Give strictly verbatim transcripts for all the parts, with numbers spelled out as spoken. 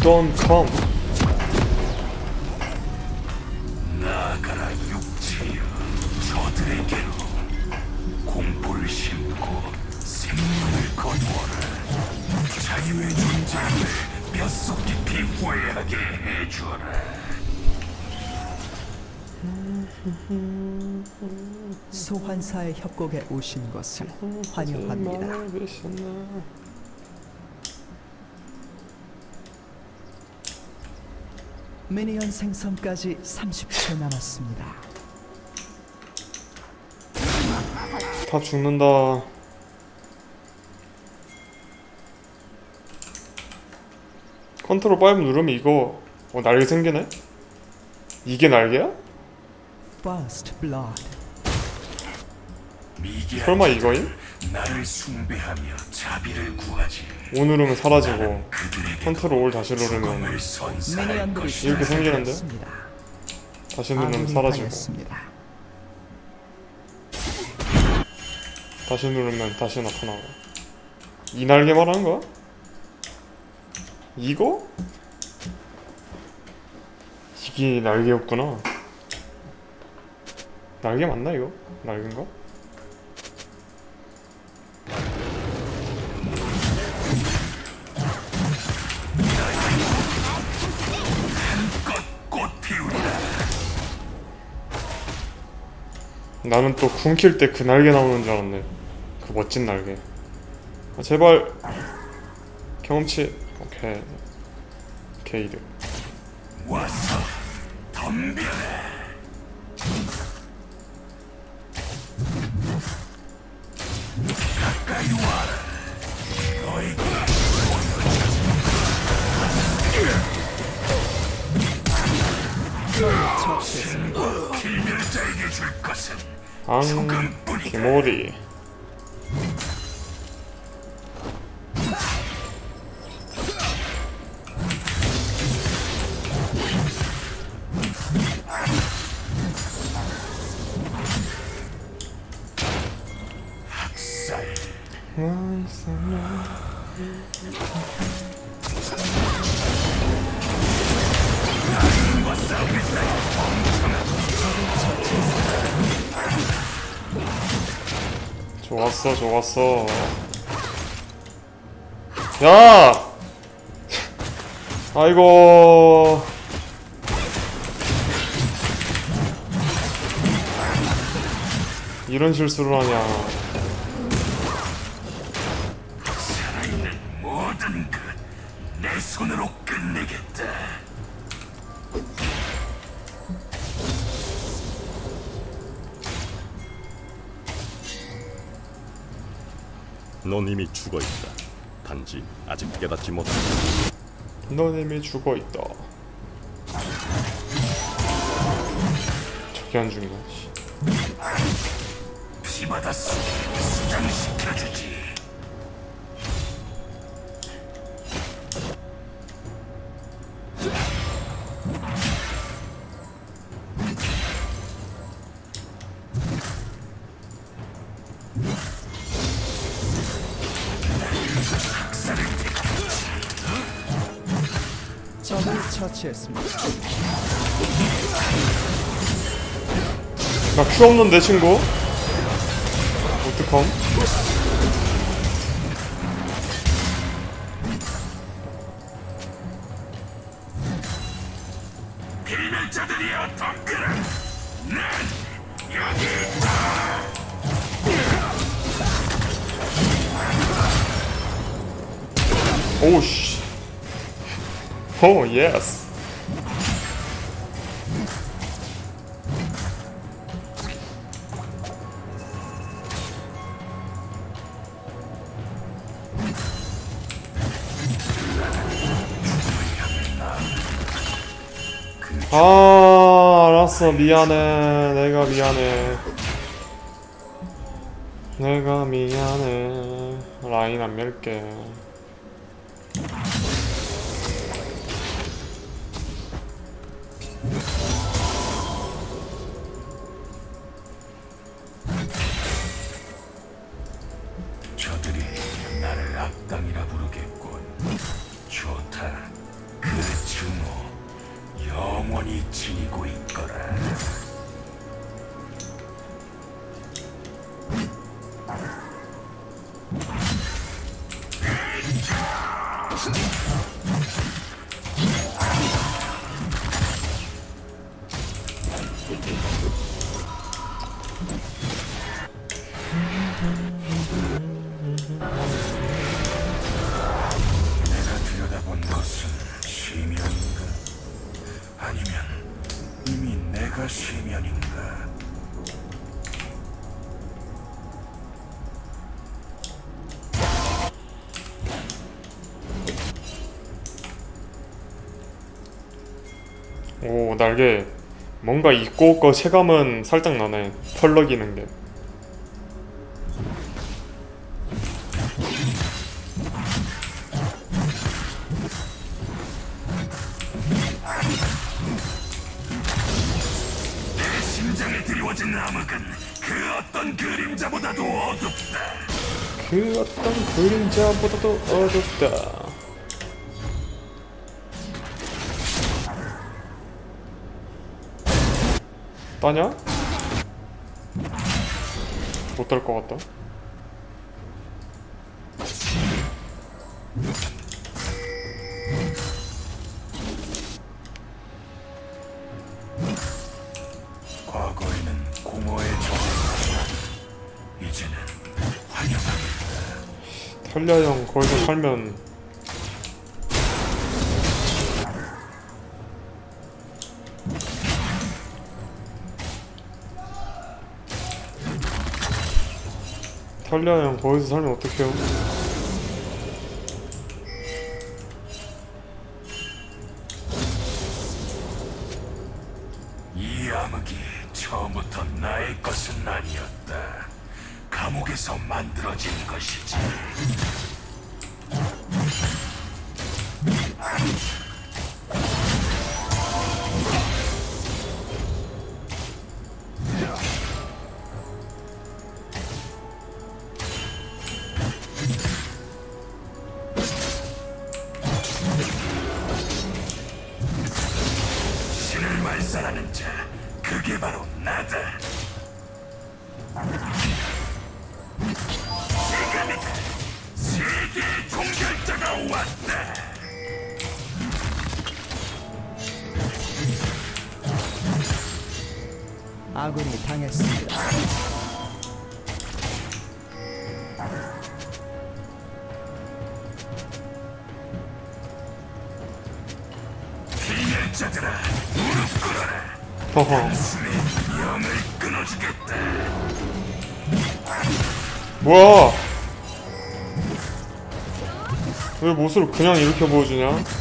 Don't come. 소환사의 협곡에 오신 것을 환영합니다. 미니언 생성까지 삼십 초 남았습니다. 다 죽는다. 컨트롤 오 누르면 이거 어, 날개 생기네? 이게 날개야? First blood. 설마 이거임? 나를 숭배하며 자비를 구하지. 오 누르면 사라지고 컨트롤 올 다시 누르면 이렇게 생기는데? 다시 누르면 사라지고 다시 누르면 다시 나타나고. 이 날개 말하는 거야? 이거? 이게 날개였구나. 날개 맞나 이거? 날개인가? 나는 또 궁킬 때 그 날개 나오는 줄 알았네. 그 멋진 날개. 아, 제발 경험치. 오케이. 게이드. 와서 덤벼. 가까이 와. 너희가 오늘 길멸자에게 줄 것은. 앙, 개머리. 학살. 좋았어, 좋았어. 야! 아이고. 이런 실수를 하냐. 살아있는 모든 것 내 손으로 끝내겠다. 넌 이미 죽어있다. 단지 아직 깨닫지 못한다. 넌 이미 죽어있다. 저기 안 죽이나. 피받았어. 수장시켜주지. 나 큐 없는데 친구? 어떡함? 빌밀자들이여 덤벼라! 난 여기 있다! 오우씨. 오 예스. 아, 알았어. 미안해. 내가 미안해. 내가 미안해. 라인 안 밀게. 나를 악당이라 부르겠군. 좋다. 그 증오 영원히 지니고 있거라. 오, 날개 뭔가 있고 없고 체감은 살짝 나네. 펄럭이는 게. 심장에 드리워진 암흑은 그 어떤 그림자보다도 어둡다. 그 어떤 그림자보다도 어둡다. 따냐? 못할 것 같다. 과거에는 공허의 적이었지만 이제는 환영하겠다. 털려형 거기서 살면 털려형 거기서 살면 어떡해요? 이 암흑이 처음부터 나의 것은 아니었다. 감옥에서 만들어진 것이지. 아군이 당했습니다. 비밀자들아, 무릎 꿇어라. 허허. 영을 끊어주겠다. 뭐야? 왜 못을 그냥 이렇게 보여주냐?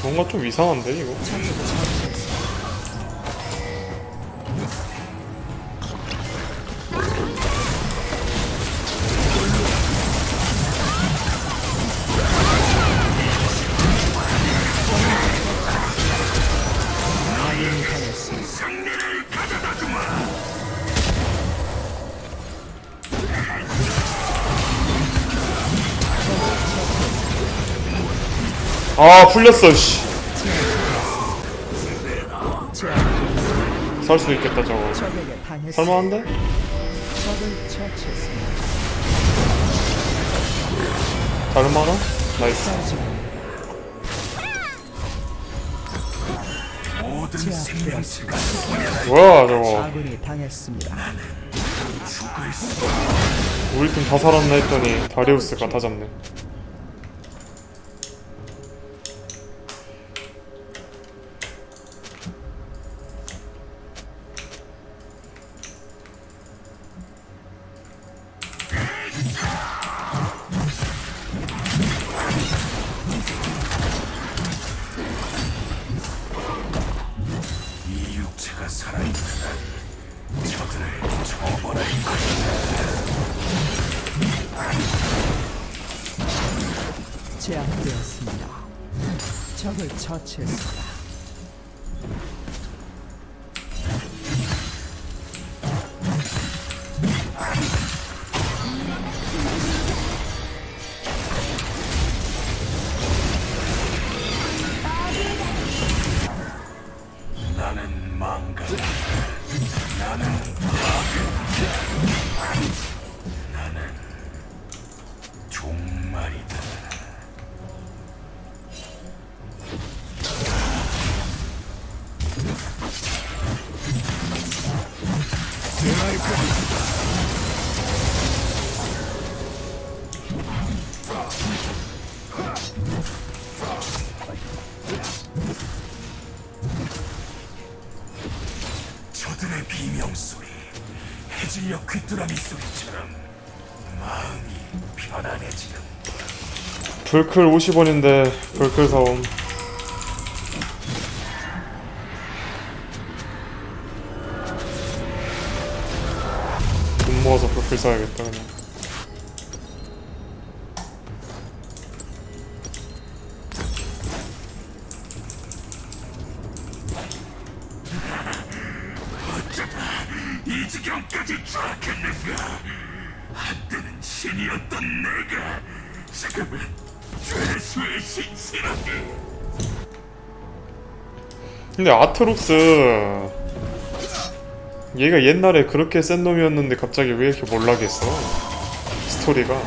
뭔가 좀 이상한데 이거? 아, 풀렸어, 씨. 살 수도 있겠다, 저거. 살만한데? 다른 거 하나? 나이스. 뭐야, 저거. 우리 팀 다 살았나 했더니 다리우스가 다 잡네. 제압되었습니다. 적을 처치했습니다. 나는 망가. 나는 망가. 나는 종말이다. 저들의 비명소리, 해질녘 귀뚜라미 소리처럼 마음이 편안해지는 불클 오십 원인데 불클 사옴. 돈 모아서 불클 사야겠다 그냥. 이 지경까지 추락했는가? 한때는 신이었던 내가 지금은 죄수의 신세라니. 근데 아트록스 얘가 옛날에 그렇게 센 놈이었는데 갑자기 왜 이렇게 몰락했어? 스토리가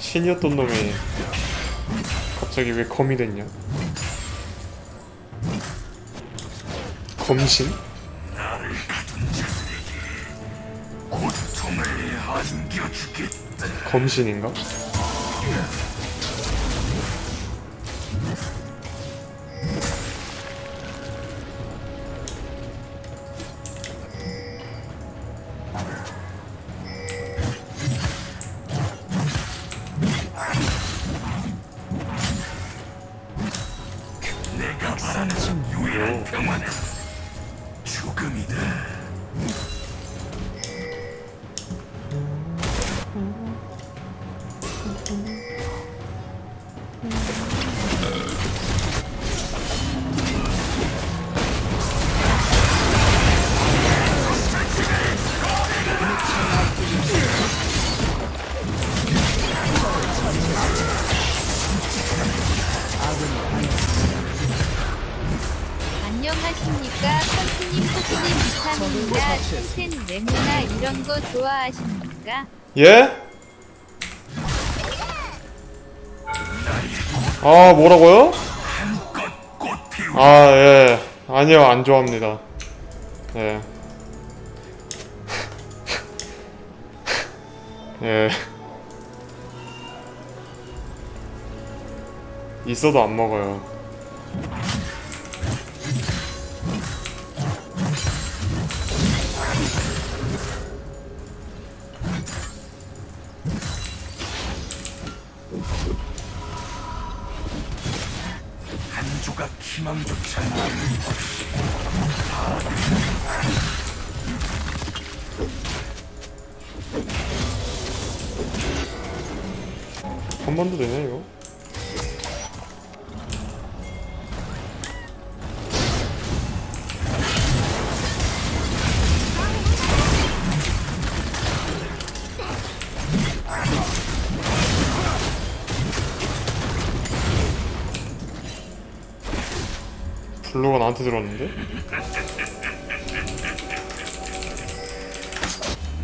신이었던 놈이 갑자기 왜 검이 됐냐? 검신? 검신인가? 내가 바라는 유일한 평화는 죽음이다. 안녕하십니까? 선수님, 코치님, 비타민이나 신센 레모나 이런 거 좋아하십니까? 예? 아, 뭐라고요? 아, 예. 아니요, 안 좋아합니다. 예. 예. 있어도 안 먹어요. 한 조각 희망조차 남는 것이 한 번도 되냐 이거? 블루가 나한테 들었는데?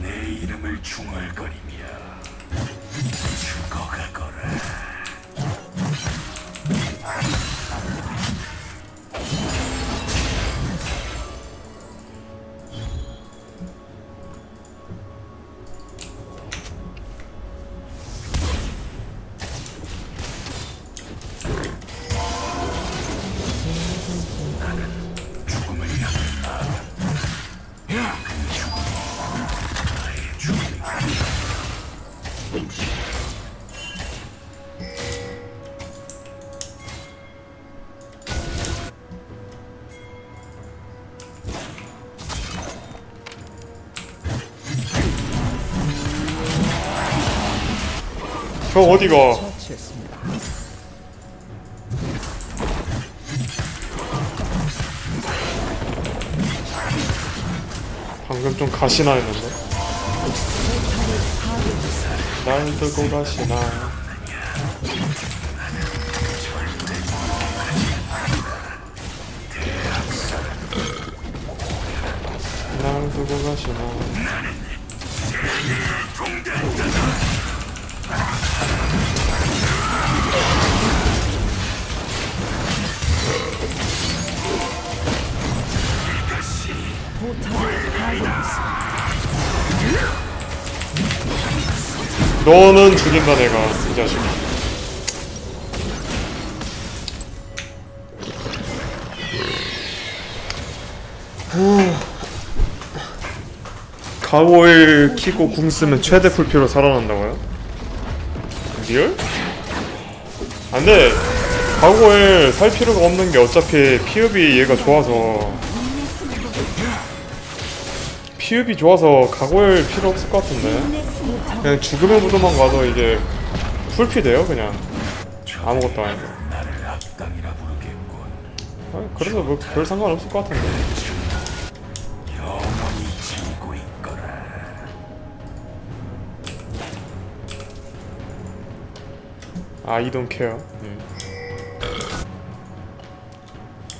내 이름을 중얼거리며 죽어가거라. 형 어디가? 방금 좀 가시나 했는데 날 들고 가시나. 날 들고 가시나. 너는 죽인다 내가, 이 자식아. 가오일 키고 궁 쓰면 최대 풀피로 살아난다고요? 리얼? 안돼! 가오일 살 필요가 없는 게 어차피 피읍이 얘가 좋아서 피읍이 좋아서 가골 필요 없을 것 같은데 그냥 죽음의 무덤만 가서 이제 풀피 돼요 그냥 아무것도 아니고. 아니, 그래서 뭐 별 상관 없을 것 같은데. 아, I don't care. 음.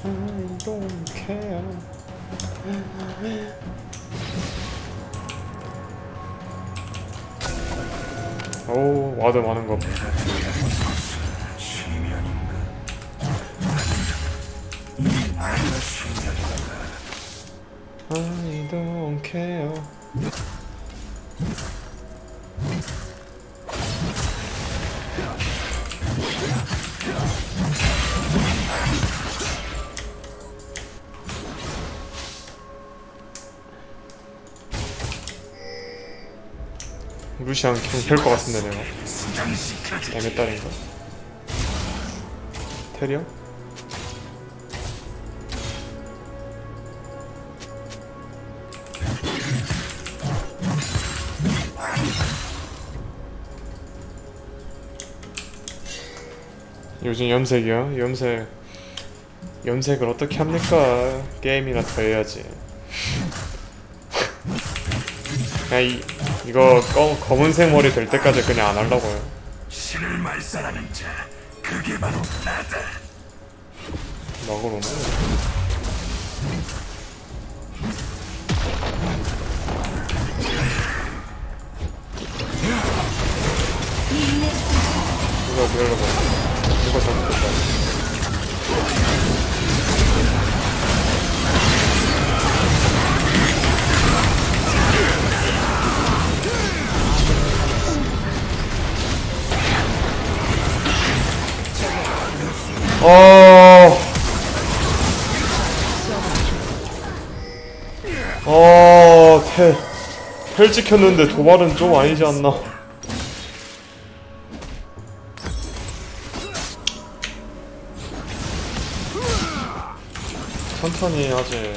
I don't care. 오, 와드 많은 거. I don't care. 루시안 기분 될 것 같은데 내가. 나 몇 달인가? 테리어? 요즘 염색이요? 염색. 염색을 어떻게 합니까? 게임이나 더 해야지. 그냥 이, 이거 검, 검은색 머리 될 때까지 그냥 안 하려고요. 신을 말살하는 자, 그게 바로 나다. 막으로는 이거 그러려고 이거 잘못했다. 어... 어... 텔... 텔 찍혔는데 도발은 좀 아니지 않나. 천천히 하지.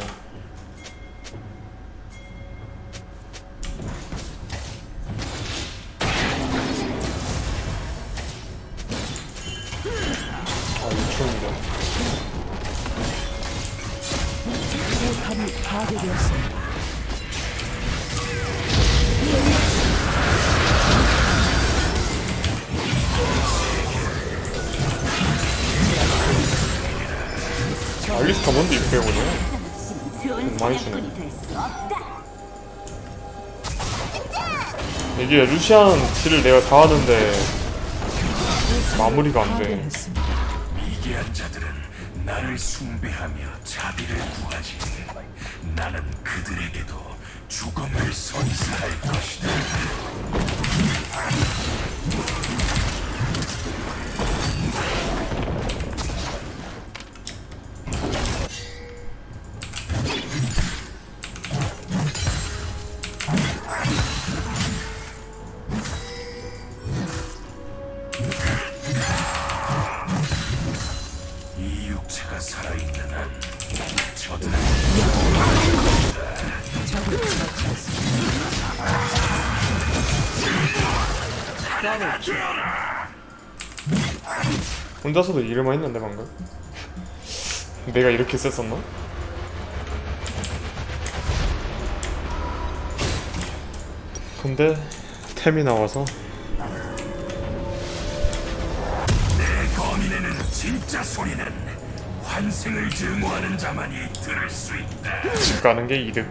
알리스타 뭔데 육백 원이야? 많이 주네. 이게 루시안 딜을 내가 다 하는데 마무리가 안 돼. 미개한 자들은 나를 숭배하며 자비를 구하지. 나는 그들에게도 죽음을 선사할 것이다. 혼자서도 일을만 했는데 방금. 내가 이렇게 셌었나? 근데 템이 나와서 내 거미네는 진짜 소리는 환생을 증오하는 자만이 들을 수 있다. 집 가는 게 이득.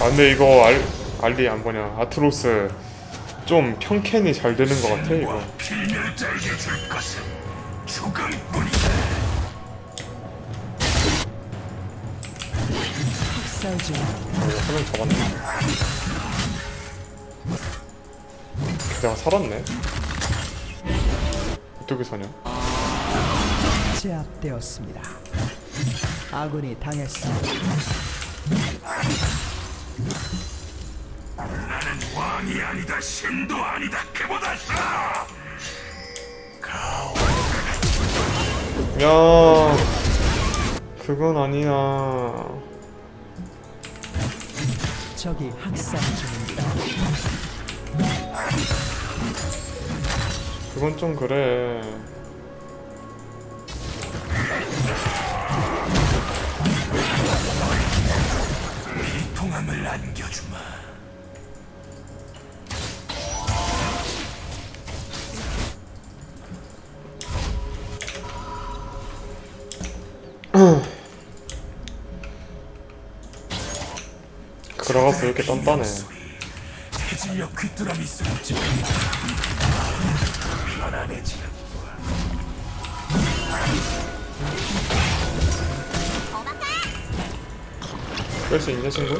아 근데 이거 알, 알리 안 보냐. 아트로스 좀 평캔이 잘 되는 것 같아 이거. 화면 잡았네. 내가 살았네. 어떻게 사냐? 제압되었습니다. 아군이 당했습니다. 나는 왕이 아니다, 신도 아니다, 그보다 싸. 야, 그건 아니야. 저기 학살 중입니다. 그건 좀 그래. 통함을 안겨주마. 그러가 보이게 딴딴해. 해질녘 귀뚜라미 소리지. 편안해지는 거야. 뺄 수 있냐 친구?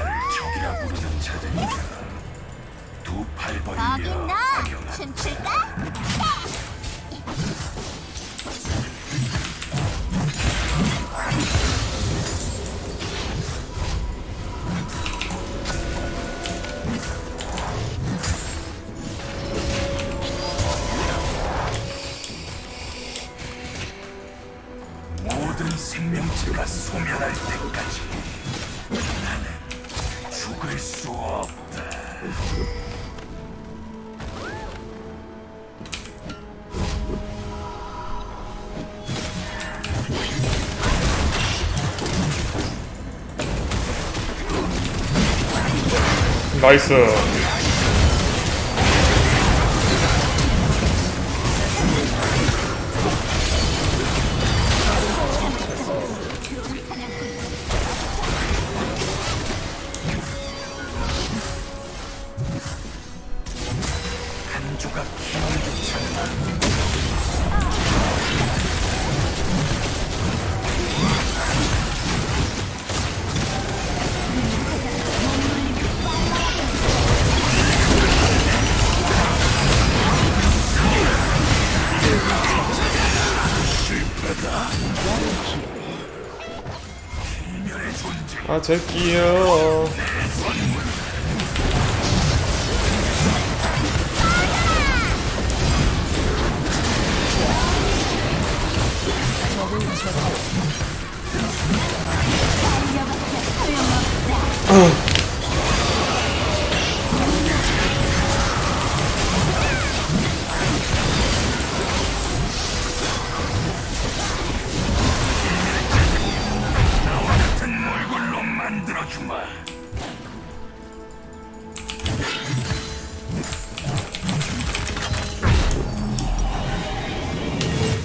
나를 적이라 부르는 자들이야. 두 팔 벌리며 악영한 춤출까? 생명체가 소멸할 때까지 나는 죽을 수 없다. 나이스. 아, 제 귀여워.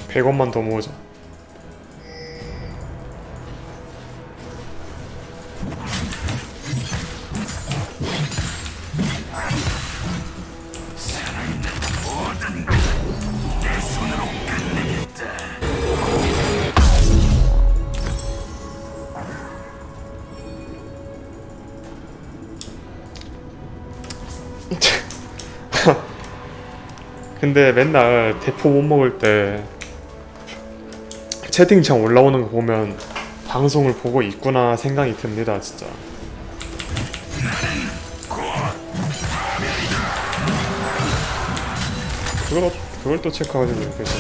백원만 더 모으자. 근데 맨날 대포 못 먹을 때 채팅창 올라오는 거 보면 방송을 보고 있구나 생각이 듭니다, 진짜. 그걸, 그걸 또 체크하거든요. 그래서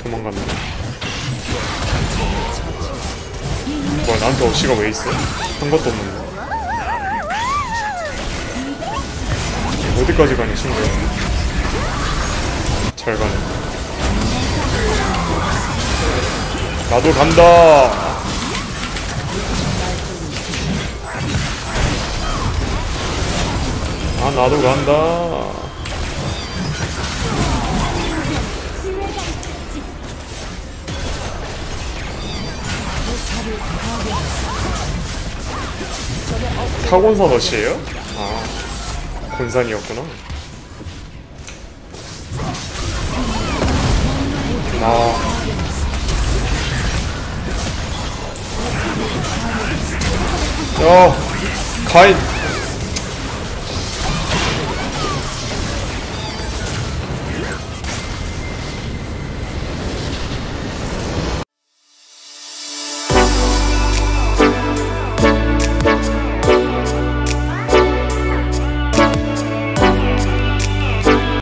도망갔네. 뭐야, 나한테 어시가 왜 있어? 한 것도 없는데 어디까지 가니 친구야. 잘 가네. 나도 간다. 아, 나도 간다. 타곤산 어시에요? 아, 곤산이었구나. 아. 야, 가인.